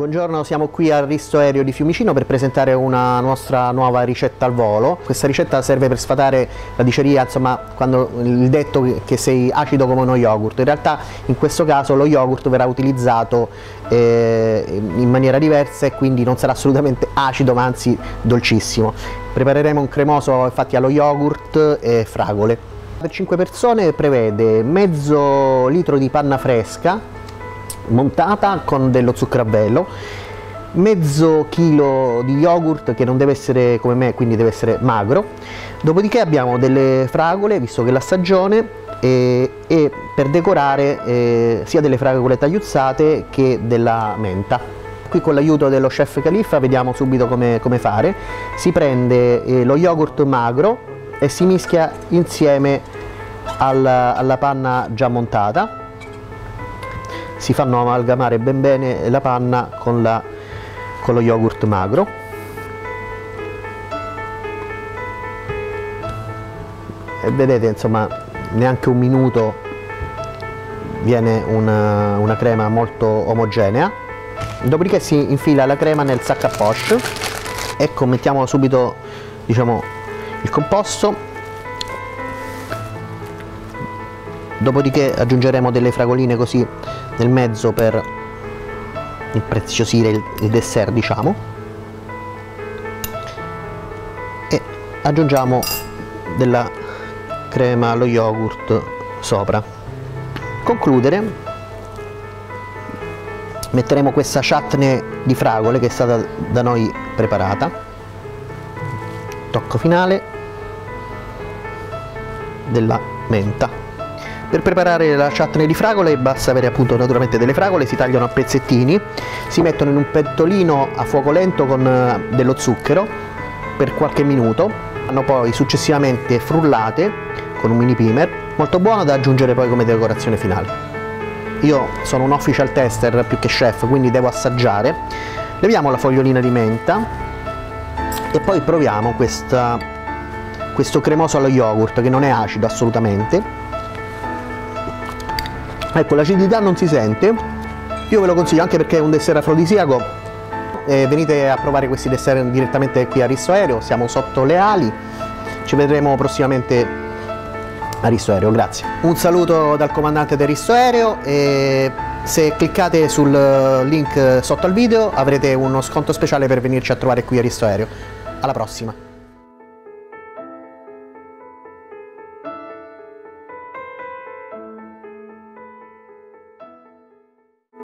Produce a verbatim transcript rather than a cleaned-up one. Buongiorno, siamo qui al Risto Aereo di Fiumicino per presentare una nostra nuova ricetta al volo. Questa ricetta serve per sfatare la diceria, insomma, quando il detto che sei acido come uno yogurt. In realtà in questo caso lo yogurt verrà utilizzato eh, in maniera diversa e quindi non sarà assolutamente acido, ma anzi dolcissimo. Prepareremo un cremoso infatti allo yogurt e fragole. Per cinque persone prevede mezzo litro di panna fresca montata con dello zucchero a velo, mezzo chilo di yogurt che non deve essere come me, quindi deve essere magro. Dopodiché abbiamo delle fragole, visto che è la stagione, e, e per decorare eh, sia delle fragole tagliuzzate che della menta. Qui con l'aiuto dello chef Califfa vediamo subito come, come fare. Si prende eh, lo yogurt magro e si mischia insieme alla, alla panna già montata. Si fanno amalgamare ben bene la panna con, la, con lo yogurt magro. E vedete, insomma, neanche un minuto viene una, una crema molto omogenea. Dopodiché si infila la crema nel sac à poche. Ecco, mettiamo subito, diciamo, il composto. Dopodiché aggiungeremo delle fragoline così nel mezzo per impreziosire il dessert, diciamo, e aggiungiamo della crema allo yogurt sopra. Concludere metteremo questa chutney di fragole che è stata da noi preparata. Tocco finale della menta. Per preparare la chutney di fragole basta avere appunto naturalmente delle fragole, si tagliano a pezzettini, si mettono in un pentolino a fuoco lento con dello zucchero per qualche minuto, vanno poi successivamente frullate con un mini primer, molto buono da aggiungere poi come decorazione finale. Io sono un official tester più che chef, quindi devo assaggiare. Leviamo la fogliolina di menta e poi proviamo questa, questo cremoso allo yogurt che non è acido assolutamente. Ecco, l'acidità non si sente, io ve lo consiglio anche perché è un dessert afrodisiaco. Eh, venite a provare questi dessert direttamente qui a Risto Aereo, siamo sotto le ali, ci vedremo prossimamente a Risto Aereo, grazie. Un saluto dal comandante del Risto Aereo e se cliccate sul link sotto al video avrete uno sconto speciale per venirci a trovare qui a Risto Aereo. Alla prossima!